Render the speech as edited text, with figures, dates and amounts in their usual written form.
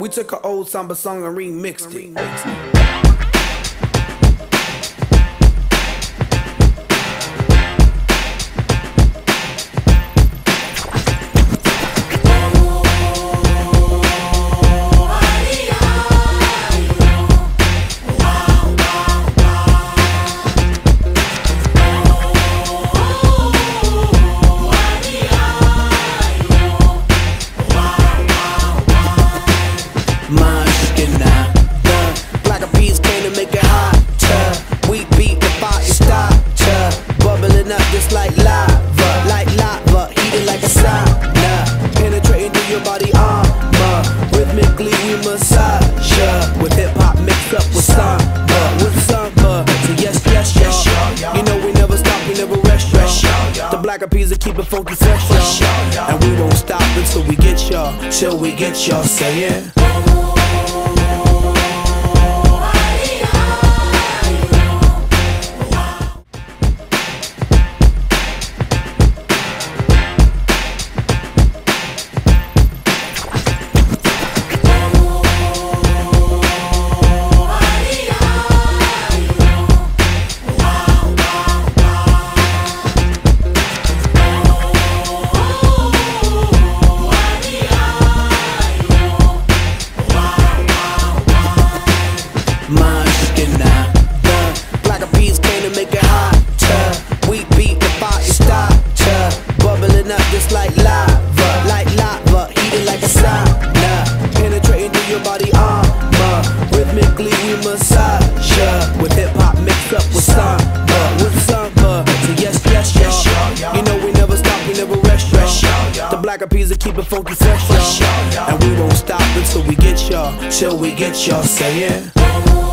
We took an old samba song and remixed it. The Blacker P's came to make it hotter. We beat the fire starter, bubbling up just like lava, heated like a sauna, penetrating through your body armor. Rhythmically we massage ya with hip hop mixed up with samba, So yes y'all, you know we never stop, we never rest y'all. The Blacker P's will keep it funky fresh y'all, and we won't stop until we get y'all, saying. The Blacker P's came to make it hotter. We beat the fire starter, bubbling up just like lava, heated like a sauna, penetrating through your body armor. Rhythmically we massage ya with hip hop mixed up with samba, So yes y'all, you know we never stop, we never rest y'all. The Blacker P's will keep it funky fresh y'all, and we won't stop until we get y'all, saying.